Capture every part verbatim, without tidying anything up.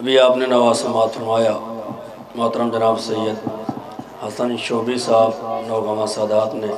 अभी आपने नवा समाअत फरमाया मोहतरम जनाब सैयद हसन शोभी साहब नौगामा सादात ने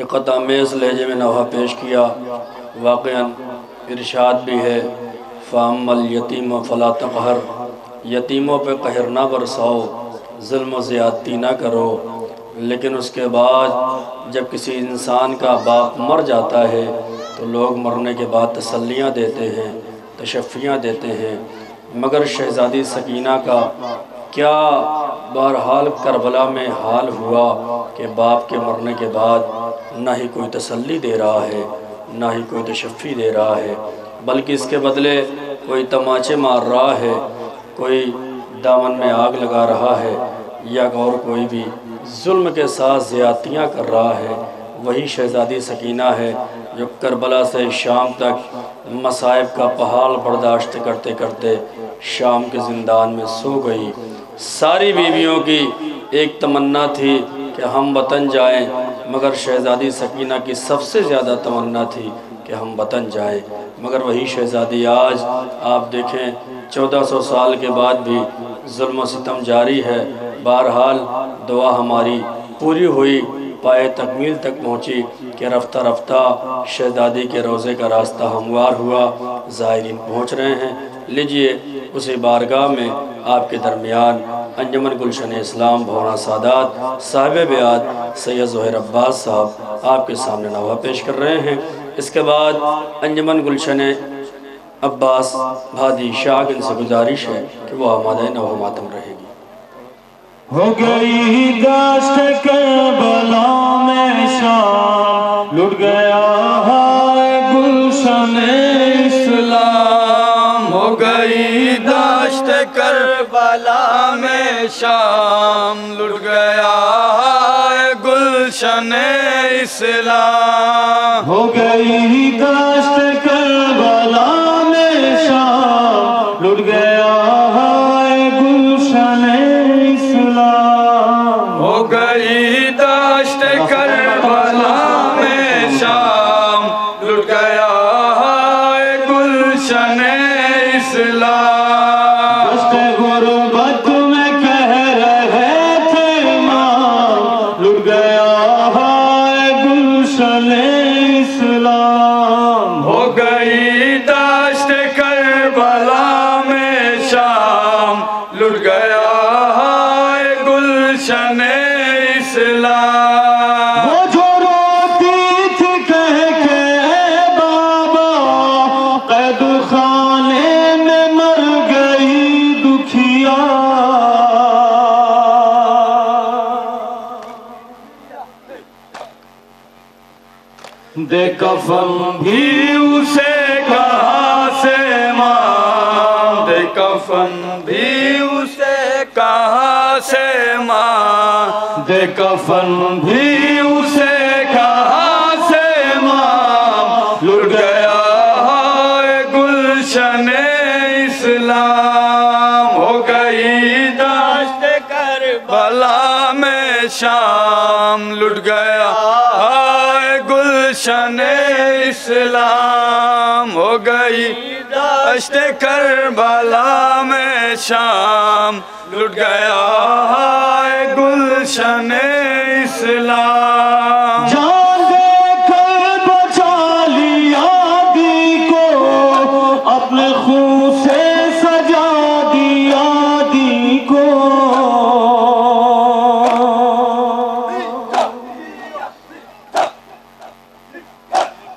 रिक़त आमेज़ लहजे में नवा पेश किया। वाक़ियन इरशाद भी है, फ़ामल यतीम फ़ला तक़हर, यतीमों पे कहर ना बरसाओ, ज़ुल्म ज़्यादती ना करो। लेकिन उसके बाद जब किसी इंसान का बाप मर जाता है तो लोग मरने के बाद तसल्लियाँ देते हैं, तशफ़ियाँ देते हैं, मगर शहज़ादी सकीना का क्या बहरहाल करबला में हाल हुआ कि बाप के मरने के बाद ना ही कोई तसल्ली दे रहा है, ना ही कोई तशफ़ी दे रहा है, बल्कि इसके बदले कोई तमाचे मार रहा है, कोई दामन में आग लगा रहा है, या और कोई भी जुल्म के साथ ज़्यादतियाँ कर रहा है। वही शहज़ादी सकीना है जो करबला से शाम तक मसाइब का पहाड़ बर्दाश्त करते करते शाम के ज़िंदान में सो गई। सारी बीवियों की एक तमन्ना थी कि हम वतन जाएं, मगर शहज़ादी सकीना की सबसे ज़्यादा तमन्ना थी कि हम वतन जाएं। मगर वही शहज़ादी आज आप देखें चौदह सौ साल के बाद भी जुल्म सितम जारी है। बहरहाल दुआ हमारी पूरी हुई, पाए तकमील तक पहुँची कि रफ्ता रफ्ता शहज़ादी के रोज़े का रास्ता हमवार हुआ। ज़ायरीन पहुँच रहे हैं, लीजिए उसी बारगाह में आपके दरमियान अंजुमन गुलशन-ए-इस्लाम भवना सादात साहिब बयात सैयद ज़ाहिर अब्बास साहब आपके सामने नवा पेश कर रहे हैं। इसके बाद अंजुमन गुलशन-ए-अब्बास भादी शाह इनसे गुजारिश है कि वह आमादा नवा मातम रहेगी। हो गई दाश्त करबला में शाम, लुट गया है गुलशन-ए-इस्लाम। हो गई दाश्त करबला में शाम, लुट गया है गुलशन-ए-इस्लाम। हो गई दाश्त करबला में शाम, लुट गया है गुलशन-ए-इस्लाम। हो गई दाश्त करबला में शाम, लुट गया है गुलशन-ए-इस्लाम। दस्त गुरबत में कह रहे थे माँ, लुट गया है गुलशन-ए-इस्लाम। हो गई दाश्त करबला में शाम, लुट गया गुलशन-ए-इस्लाम। वो जो रोती थी कह के बाबा, कैद खाने में मर गई दुखिया। दे कफन भी उसे कहाँ से माँ, दे कफन भी उसे कहाँ से माँ, दे कफन भी उसे कहाँ से माँ, लुट गया है गुलशन-ए-इस्लाम। हो गई दाश्त करबला में शाम, लुट गया है गुलशन-ए-इस्लाम। हो गई दाश्त करबला में शाम, लुट गया है गुलशन-ए-इस्लाम। जान देकर बचा लिया दी को, अपने खून से सजा दिया दी को।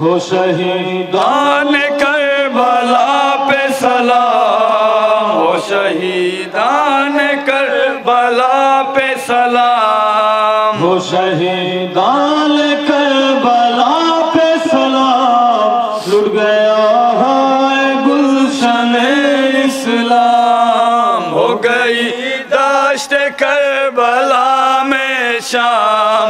हो शहीदान-ए-करबला पे सलाम, हो शहीदान-ए-करबला पे सलाम। हो शहीदान-ए-करबला पे सलाम, लुट गया है गुलशन-ए-इस्लाम। हो गई दाश्त करबला में शाम,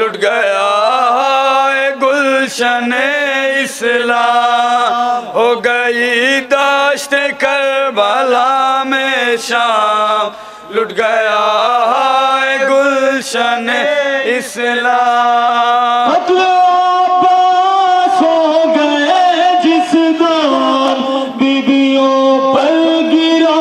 लुट गया है गुलशन-ए-इस्लाम। हो गई दाश्त करबला में शाम, लुट गया है गुलशन-ए-इस्लाम। अब्बास हो गए जिस दान बीबियों पर गिरा,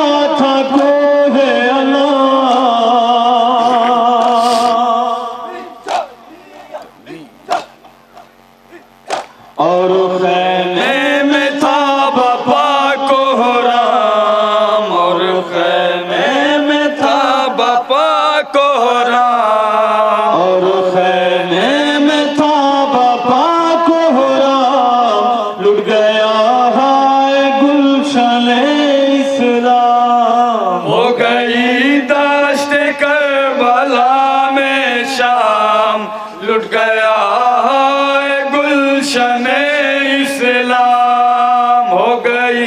इस्लाम हो गई दश्त करबला में शाम, लुट गया है गुलशन-ए इस्लाम। हो गई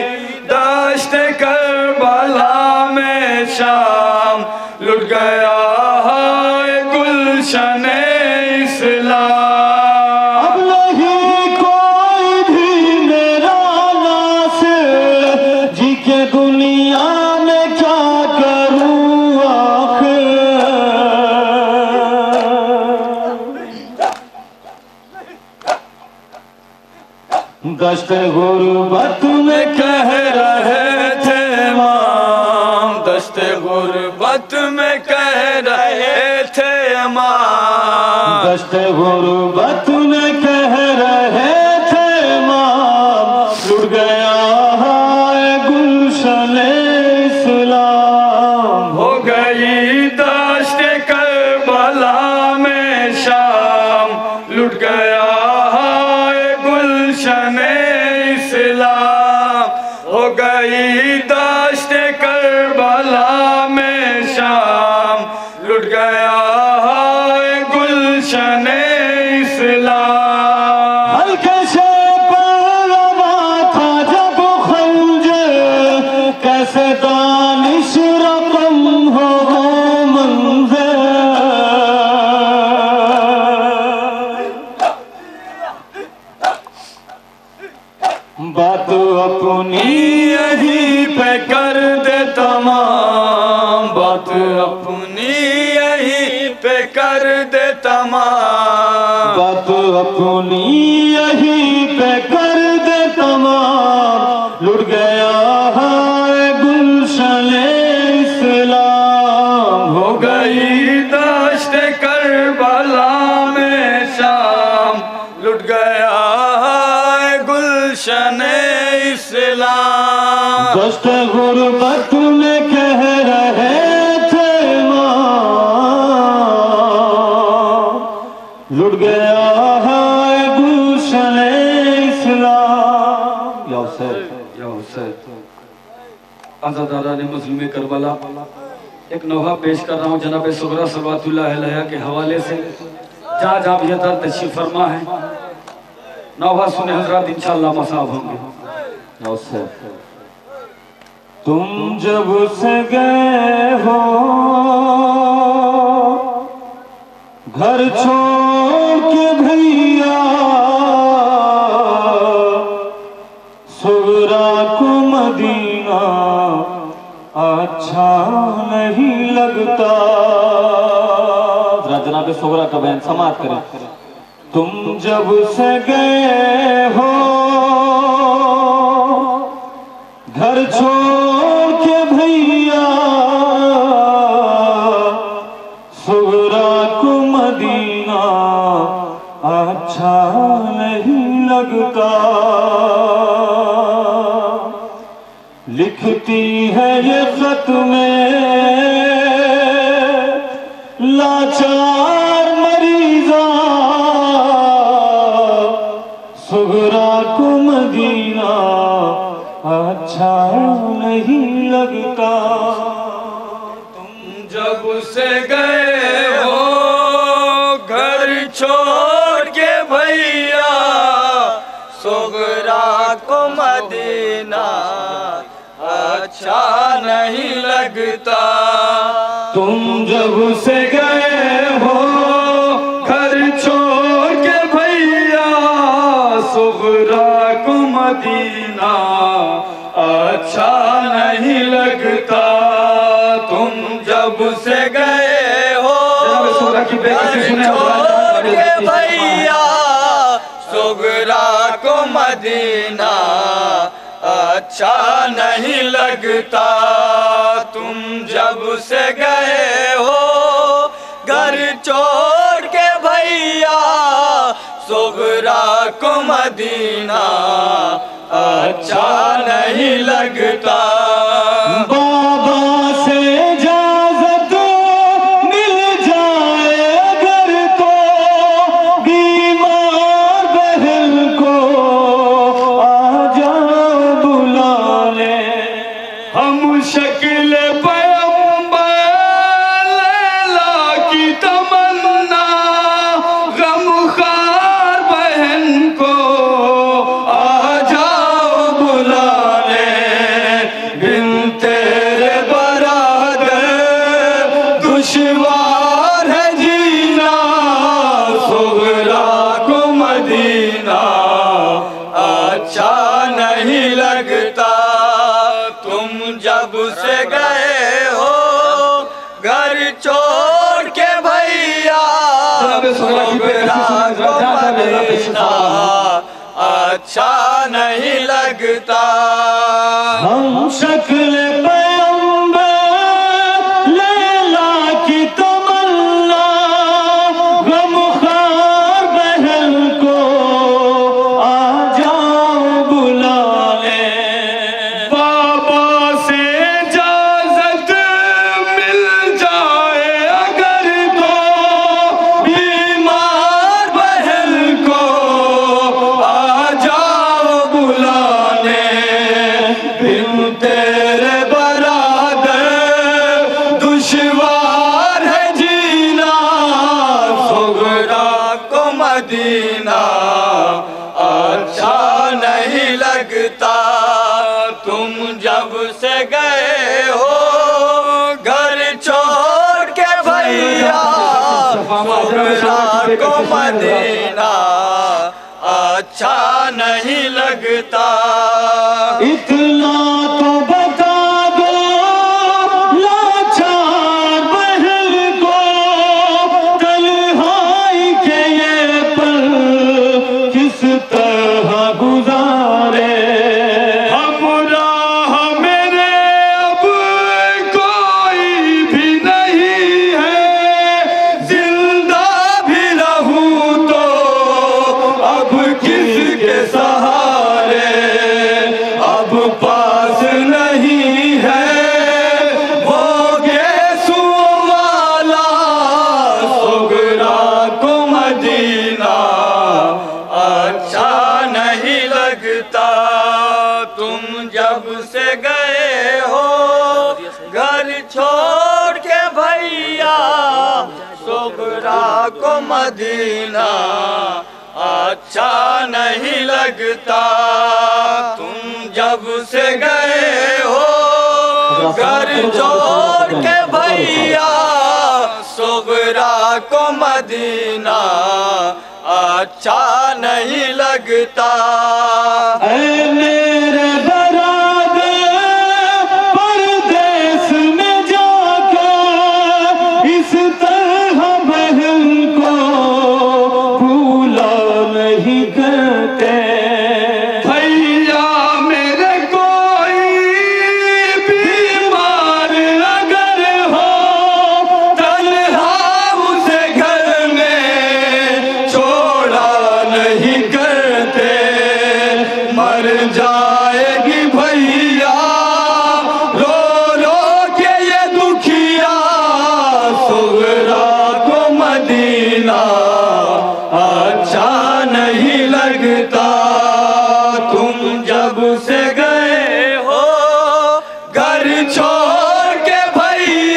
दश्त करबला में शाम, लुट गया है गुलशन-ए इस्लाम। दश्त गुरबत में कह रहे थे इमाम, दश्त गुरबत में कह रहे थे इमाम, दश्त गुरबत में कह रहे थे इमाम, लुट गया है गुलशन-ए इस्लाम। हो गई दश्त करबला में शाम, लुट गया करबला में शाम, लुट गया है गुलशन-ए इस्लाम। हल्के से पर रवा था जब खंजर, कैसे दानिश रकम हो मंजर। बात अपनी यही पे कर दे तमाम, बात अपनी यही पे कर दे तमाम, बात अपनी यही पे कर दे तमाम, लुट गया है गुलशन-ए इस्लाम। हो गई दश्त करबला में शाम, लुट गया है गुलशन-ए इस्लाम। दश्त गुरबत में कह रहे थे इमाम, लुट गया है गुलशन-ए इस्लाम। या हुसैन या हुसैन, आज़ादारान मुज़लिम करबला एक नौहा पेश कर रहा हूँ जनाब सुगरा सलवातुल्लाह अलैहा के हवाले से। जहाँ जहाँ भी तशरीफ फरमा है नौहा सुने हजरात, इंशाअल्लाह मसाब होंगे। तुम जब से गए हो घर छोड़ के भैया, सुगरा को मदीना अच्छा नहीं लगता। जनाब सुगरा का बयान समाप्त करें। तुम जब से गए हो घर छोड़ के भैया, सुगरा को मदीना अच्छा नहीं लगता। लिखती है ये खत में लाचार मरीजा, सुगरा को मदीना अच्छा नहीं लगता। तुम जब से गए हो घर छोड़ के भैया, सुगरा को मदीना अच्छा नहीं लगता। तुम जब से गए हो घर छोड़ के भैया, सुगरा को मदीना अच्छा नहीं लगता। तुम जब से गए हो छोड़ के भैया, सुगरा को मदीना अच्छा नहीं लगता। तुम जब से गए हो घर छोड़ के भैया, सुगरा को मदीना अच्छा नहीं लगता। बाबा से इजाजत मिल जाए अगर तो बीमार बहन को आ जाओ बुलाने। हम शक्ल पैगंबर लैला की तमन्ना गमखार बहन को आ जाओ बुलाने बिन तेरे बरादर दुश्वार है जीना सुगरा को मदीना अच्छा नहीं लगता जब से गए हो घर छोड़ के भैया अच्छा नहीं लगता हम शक्ल को मदीना अच्छा नहीं लगता इतना तो बता दो लाचार महल को तन्हाई के ये पल किस तरह गुजारे हम राह मेरे अब कोई भी नहीं को मदीना अच्छा नहीं लगता तुम जब से गए हो घर छोड़ के भैया सुगरा को मदीना अच्छा नहीं लगता तुम जब से गए हो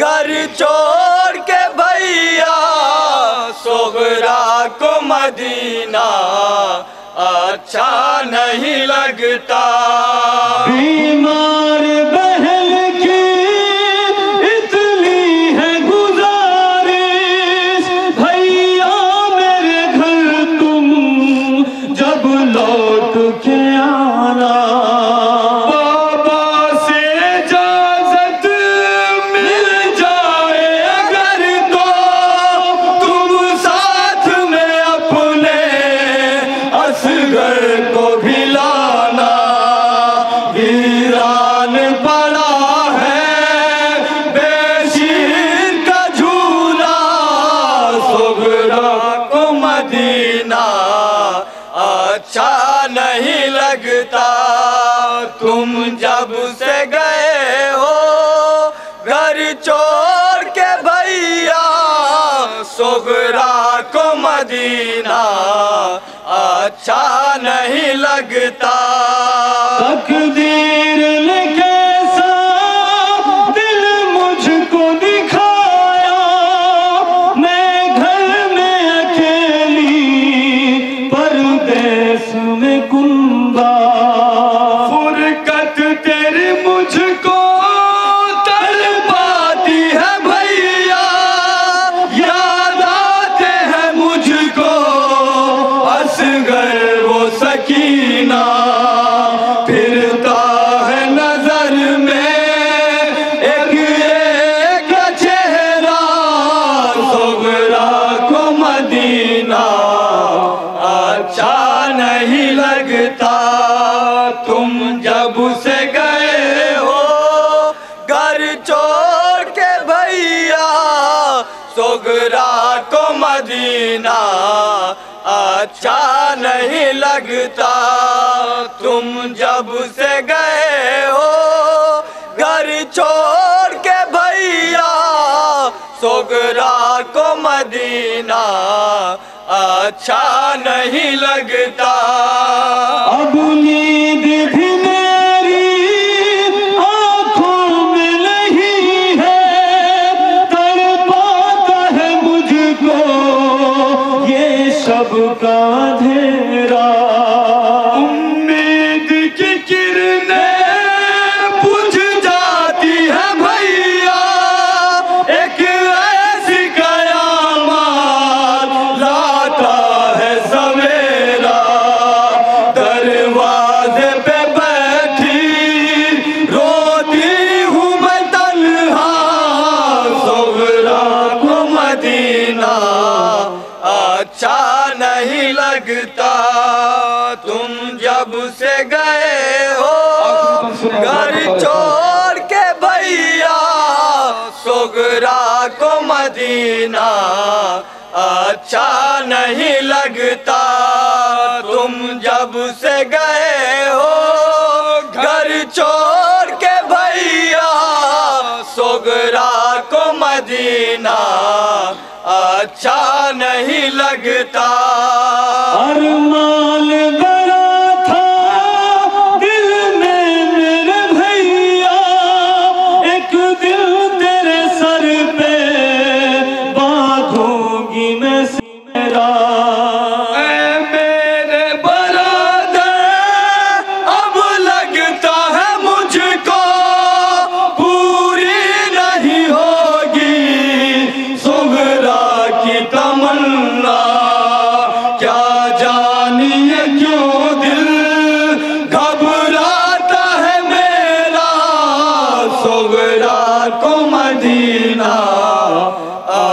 घर छोड़ के भैया सुगरा को मदीना अच्छा नहीं लगता बीमार बहन की इतनी है गुजारिश भैया मेरे घर तुम जब लौट के आना जब से गए हो घर छोड़ जीना अच्छा नहीं लगता। तकदीर लिखे साथ दिल मुझको दिखाया, मैं घर में अकेली परदेश में गुंबा। फुरकत तेरी मुझको तड़पाती है भैया, याद आते हैं मुझको असगर वो सकीना। मदीना अच्छा नहीं लगता, तुम जब से गए हो घर छोड़ के भैया। सोगरा को मदीना अच्छा नहीं लगता। अब नींद भी सबका अंधेरा, उम्मीद की किरणें बुझ जाती है भैया। एक ऐसी कयामत लाता है सवेरा, दरवाजे पे बैठी रोती हूँ मैं तन्हा। सोगरा को मदीना अच्छा नहीं लगता, तुम जब से गए हो घर छोड़ के भैया। सोगरा को मदीना अच्छा नहीं लगता, तुम जब से गए हो घर छोड़ के भैया। सोगरा को मदीना अच्छा नहीं लगता। अरमान बड़ा था दिल में मेरे भैया, एक दिन तेरे सर पे बांधूंगी मैं सीना। मेरे बरादर अब लगता है मुझको पूरी नहीं होगी सोगरा की तमन्ना।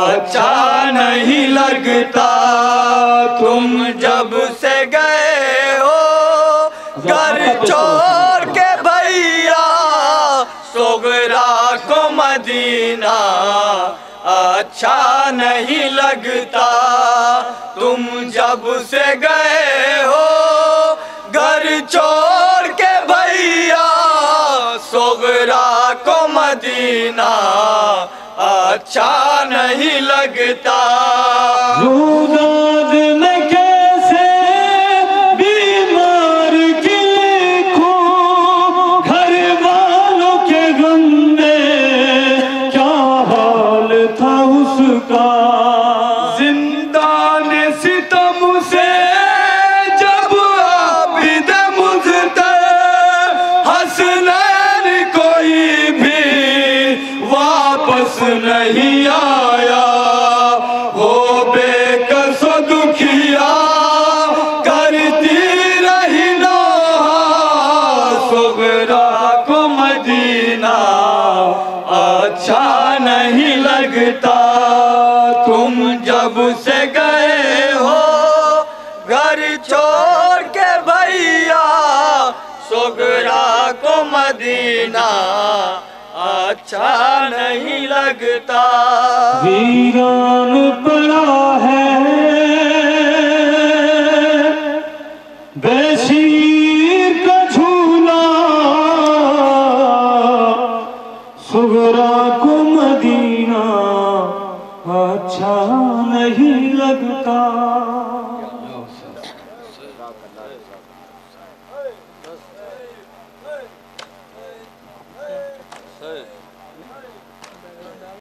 अच्छा नहीं लगता, तुम जब से गए हो घर छोड़ के भैया। सोगरा को मदीना अच्छा नहीं लगता, तुम जब से गए हो घर छोड़ के भैया। सोगरा को मदीना अच्छा नहीं लगता। रूदाद में कैसे बीमार की लिखूं, घर वालों के गम में क्या हाल था उसका। जिंदान सितम से जब आप मुझते हंसना नहीं आया। वो बेकसो दुखिया करती रही ना। सोगरा को मदीना अच्छा नहीं लगता, तुम जब से गए हो घर छोड़ के भैया। सोगरा को मदीना अच्छा नहीं लगता। वीरान पड़ा है बेशीर का झूला, सोगरा को मदीना अच्छा नहीं लगता। लगता।